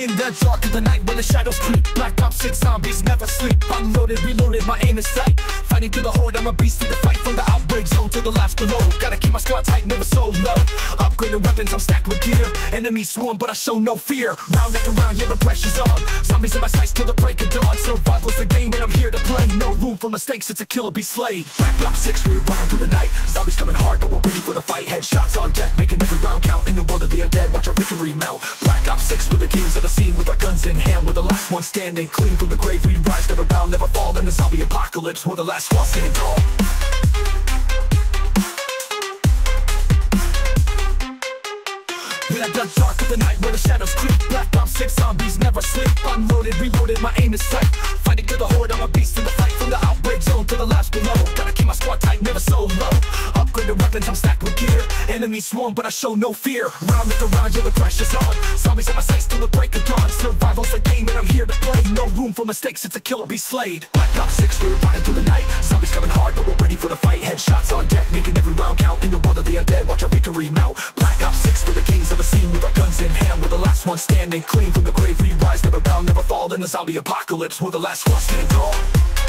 In the dark of the night when the shadows creep, Black Ops 6 zombies never sleep. Unloaded, reloaded, my aim is tight. Fighting through the horde, I'm a beast in the fight. From the outbreak zone to the last below, gotta keep my squad tight, never so low. Upgraded weapons, I'm stacked with gear. Enemies swarm, but I show no fear. Round after round, yeah, the pressure's on. Zombies in my sights till the break of dawn. Survival's the game and I'm here to play. No room for mistakes, it's a kill or be slayed. Black Ops 6, we're running through the night. Zombies coming hard, but we're ready for the fight. Headshots on deck, making every round count. In the world of the undead, watch our victory mount. Black Ops 6, we're the kings of the scene. With our guns in hand, we're the last one standing. Clean from the grave, we rise, never bound, never fall. In the zombie apocalypse, we're the last one standing tall. In the dark of the night where the shadows creep, Black Ops 6 zombies never sleep. Unloaded, reloaded, my aim is sight. Fighting to the horde, I'm a beast in the fight. From the outbreak zone to the last below, gotta keep my squad tight, never so low. Upgraded weapons, I'm stacked with gear. Enemies swarm, but I show no fear. Round after round, yeah, the crash is on. Zombies on my sights till the break of dawn. Survival's the game and I'm here to play. No room for mistakes, it's a kill or be slayed. Black Ops 6, we're riding through the night. Zombies coming hard, but we're ready for the fight. Headshots on deck, making every round count. In the world of the undead, watch our victory mount. Black Ops 6, we're the kings of the scene. With our guns in hand, we're the last one standing. Clean from the grave, we rise, never bound, never fall. In the zombie apocalypse, we're the last one standing tall.